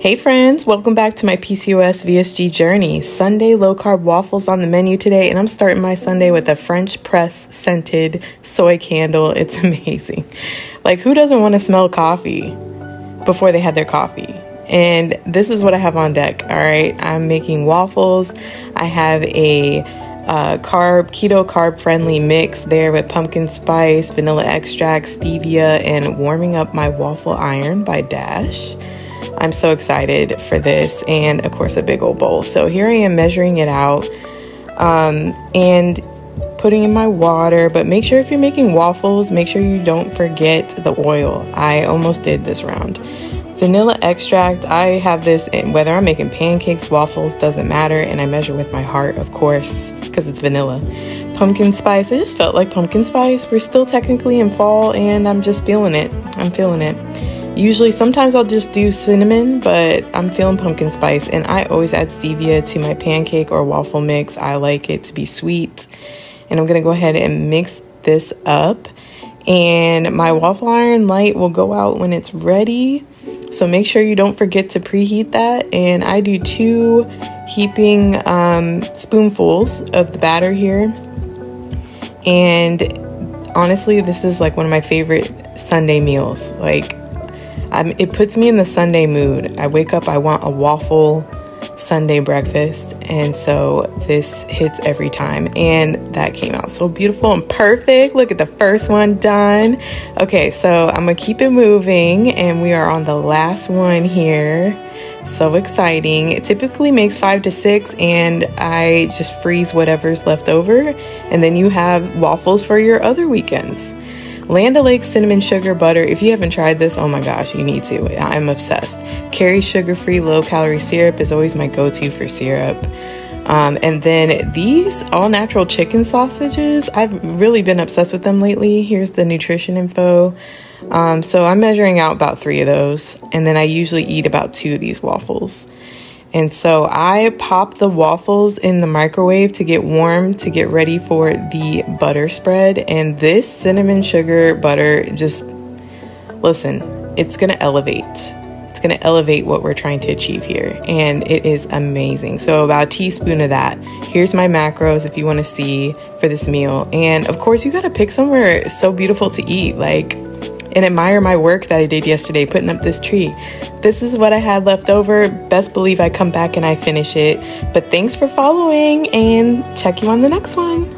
Hey friends, welcome back to my PCOS VSG journey. Sunday low carb waffles on the menu today, and I'm starting my Sunday with a French press scented soy candle. It's amazing. Like, who doesn't want to smell coffee before they had their coffee? And this is what I have on deck, all right? I'm making waffles. I have a keto carb friendly mix there with pumpkin spice, vanilla extract, stevia, and warming up my waffle iron by Dash. I'm so excited for this, and of course a big old bowl. So here I am measuring it out and putting in my water, but make sure if you're making waffles, make sure you don't forget the oil. I almost did this round. Vanilla extract, I have this in whether I'm making pancakes, waffles, doesn't matter, and I measure with my heart, of course, because it's vanilla. Pumpkin spice, I just felt like pumpkin spice. We're still technically in fall, and I'm just feeling it. I'm feeling it. Usually, sometimes I'll just do cinnamon, but I'm feeling pumpkin spice, and I always add stevia to my pancake or waffle mix. I like it to be sweet, and I'm gonna go ahead and mix this up, and my waffle iron light will go out when it's ready, so make sure you don't forget to preheat that. And I do 2 heaping spoonfuls of the batter here, and honestly, this is like one of my favorite Sunday meals. Like, it puts me in the Sunday mood. I wake up, I want a waffle Sunday breakfast, and so this hits every time. And that came out so beautiful and perfect. Look at the first one done. Okay, so I'm gonna keep it moving, and we are on the last one here. So exciting. It typically makes 5 to 6, and I just freeze whatever's left over, and then you have waffles for your other weekends. Land O'Lakes cinnamon sugar butter. If you haven't tried this, oh my gosh, you need to. I'm obsessed. Cary's sugar-free low-calorie syrup is always my go-to for syrup. And then these all-natural chicken sausages. I've really been obsessed with them lately. Here's the nutrition info. So I'm measuring out about 3 of those, and then I usually eat about 2 of these waffles. And so I pop the waffles in the microwave to get warm to get ready for the butter spread. And this cinnamon sugar butter, just listen, it's going to elevate. It's going to elevate what we're trying to achieve here. And it is amazing. So about a teaspoon of that. Here's my macros if you want to see for this meal. And of course, you got to pick somewhere so beautiful to eat. Like, and admire my work that I did yesterday putting up this tree. This is what I had left over. Best believe I come back and I finish it. But thanks for following, and check you on the next one.